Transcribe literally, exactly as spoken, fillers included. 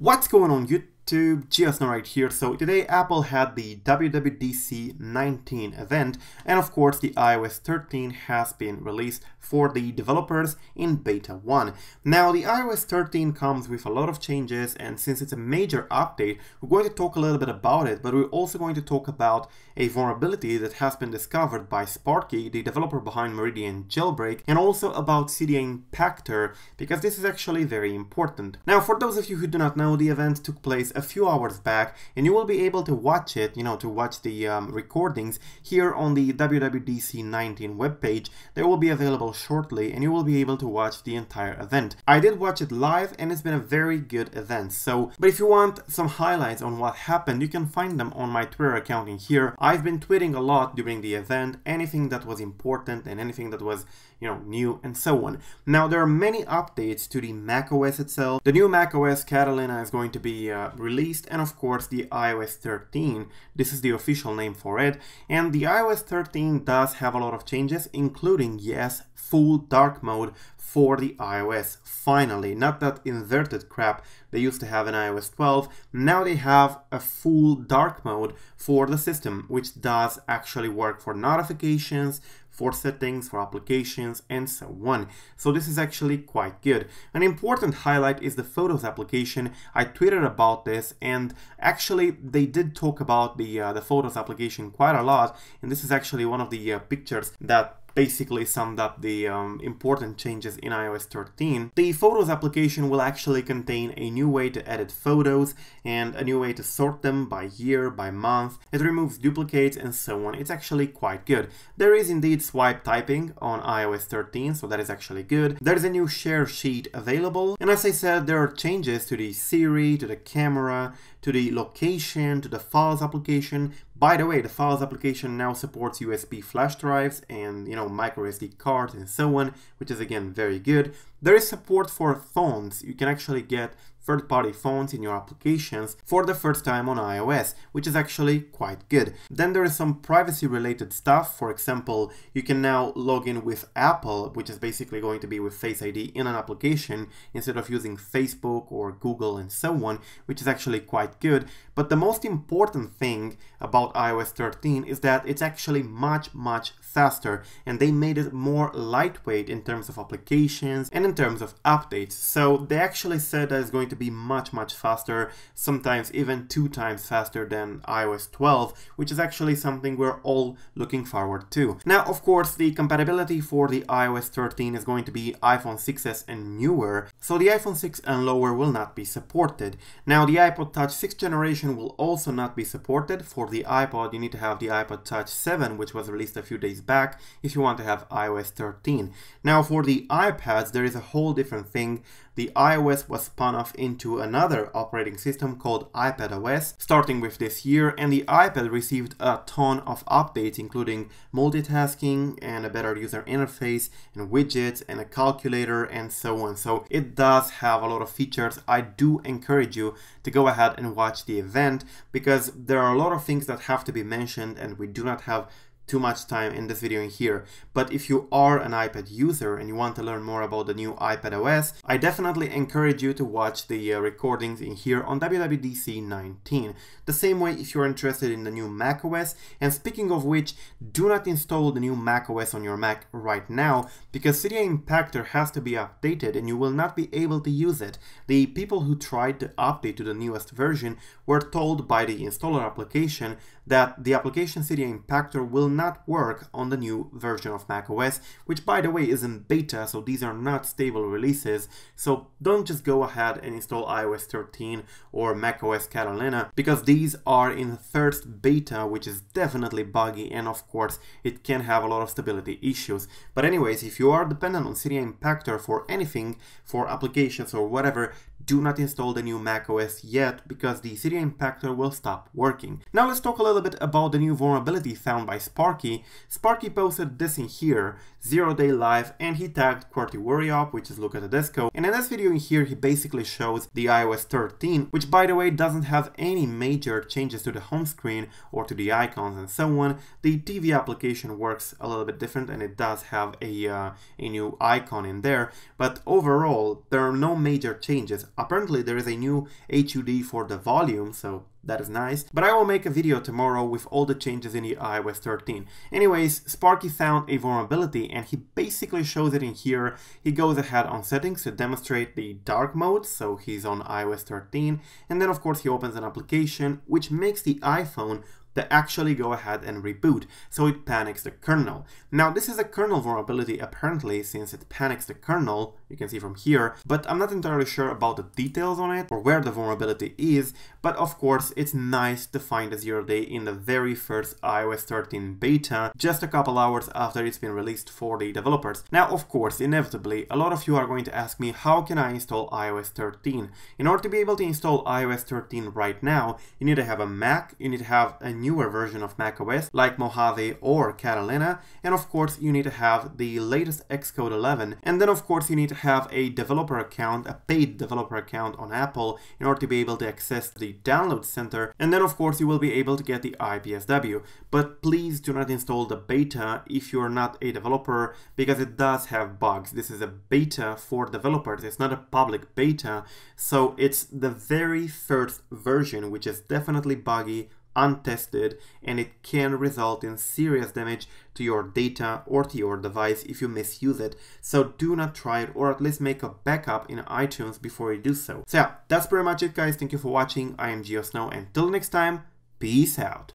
What's going on YouTube? Geosnoid here. So today Apple had the W W D C nineteen event, and of course the i O S thirteen has been released for the developers in beta one. Now the i O S thirteen comes with a lot of changes, and since it's a major update, we're going to talk a little bit about it, but we're also going to talk about a vulnerability that has been discovered by Sparky, the developer behind Meridian Jailbreak, and also about Cydia Impactor, because this is actually very important. Now, for those of you who do not know, the event took place a few hours back, and you will be able to watch it, you know, to watch the um, recordings here on the W W D C nineteen webpage. They will be available shortly, and you will be able to watch the entire event. I did watch it live, and it's been a very good event. So, but if you want some highlights on what happened, you can find them on my Twitter account in here. I've been tweeting a lot during the event, anything that was important and anything that was, you know, new and so on. Now, there are many updates to the macOS itself. The new macOS Catalina is going to be uh, released, and of course the i O S thirteen. This is the official name for it, and the i O S thirteen does have a lot of changes, including, yes, full dark mode for the iOS, finally. Not that inverted crap they used to have in i O S twelve. Now they have a full dark mode for the system, which does actually work for notifications, for settings, for applications, and so on. So this is actually quite good. An important highlight is the Photos application. I tweeted about this, and actually they did talk about the uh, the Photos application quite a lot, and this is actually one of the uh, pictures that basically summed up the um, important changes in i O S thirteen. The Photos application will actually contain a new way to edit photos and a new way to sort them by year, by month. It removes duplicates and so on. It's actually quite good. There is indeed swipe typing on i O S thirteen, so that is actually good. There's a new share sheet available. And as I said, there are changes to the Siri, to the camera, to the location, to the Files application. By the way, the Files application now supports U S B flash drives and, you know, micro S D cards and so on, which is again very good. There is support for phones. You can actually get third-party phones in your applications for the first time on iOS, which is actually quite good. Then there is some privacy-related stuff. For example, you can now log in with Apple, which is basically going to be with Face I D in an application instead of using Facebook or Google and so on, which is actually quite good. But the most important thing about i O S thirteen is that it's actually much, much faster, and they made it more lightweight in terms of applications and in terms of updates. So they actually said that it's going to be much, much faster, sometimes even two times faster than i O S twelve, which is actually something we're all looking forward to. Now, of course, the compatibility for the i O S thirteen is going to be iPhone six S and newer, so the iPhone six and lower will not be supported. Now, the iPod Touch sixth generation will also not be supported. For the iPod, you need to have the iPod Touch seven, which was released a few days back, if you want to have i O S thirteen. Now, for the iPads, there is a whole different thing. The iOS was spun off into another operating system called iPadOS starting with this year, and the iPad received a ton of updates, including multitasking and a better user interface and widgets and a calculator and so on. So it does have a lot of features. I do encourage you to go ahead and watch the event, because there are a lot of things that have to be mentioned, and we do not have too much time in this video in here. But if you are an iPad user and you want to learn more about the new iPadOS, I definitely encourage you to watch the uh, recordings in here on W W D C nineteen. The same way, if you're interested in the new macOS, and speaking of which, do not install the new macOS on your Mac right now, because Cydia Impactor has to be updated and you will not be able to use it. The people who tried to update to the newest version were told by the installer application that the application Cydia Impactor will not work on the new version of macOS, which, by the way, is in beta, so these are not stable releases. So don't just go ahead and install i O S thirteen or macOS Catalina, because these are in first beta, which is definitely buggy, and of course it can have a lot of stability issues. But anyways, if you are dependent on Cydia Impactor for anything, for applications or whatever, do not install the new macOS yet, because the Cydia Impactor will stop working. Now let's talk a little bit about the new vulnerability found by Sparky. Sparky posted this in here, zero day live, and he tagged QWERTYWORRYOP, which is look at the disco. And in this video in here, he basically shows the i O S thirteen, which, by the way, doesn't have any major changes to the home screen or to the icons and so on. The T V application works a little bit different, and it does have a, uh, a new icon in there, but overall there are no major changes. Apparently there is a new H U D for the volume, so that is nice. But I will make a video tomorrow with all the changes in the i O S thirteen. Anyways, Sparky found a vulnerability and he basically shows it in here. He goes ahead on settings to demonstrate the dark mode, so he's on i O S thirteen. And then of course he opens an application which makes the iPhone to actually go ahead and reboot, so it panics the kernel. Now this is a kernel vulnerability apparently, since it panics the kernel, you can see from here, but I'm not entirely sure about the details on it or where the vulnerability is, but of course it's nice to find a zero day in the very first i O S thirteen beta, just a couple hours after it's been released for the developers. Now of course, inevitably, a lot of you are going to ask me, how can I install i O S thirteen? In order to be able to install i O S thirteen right now, you need to have a Mac, you need to have a newer version of macOS like Mojave or Catalina, and of course you need to have the latest Xcode eleven, and then of course you need to have a developer account, a paid developer account on Apple, in order to be able to access the download center, and then of course you will be able to get the I P S W. But please do not install the beta if you are not a developer, because it does have bugs. This is a beta for developers, it's not a public beta, so it's the very first version, which is definitely buggy, untested, and it can result in serious damage to your data or to your device if you misuse it. So do not try it, or at least make a backup in iTunes before you do so. So yeah, that's pretty much it guys. Thank you for watching. I am Geosnoid, and until next time, peace out.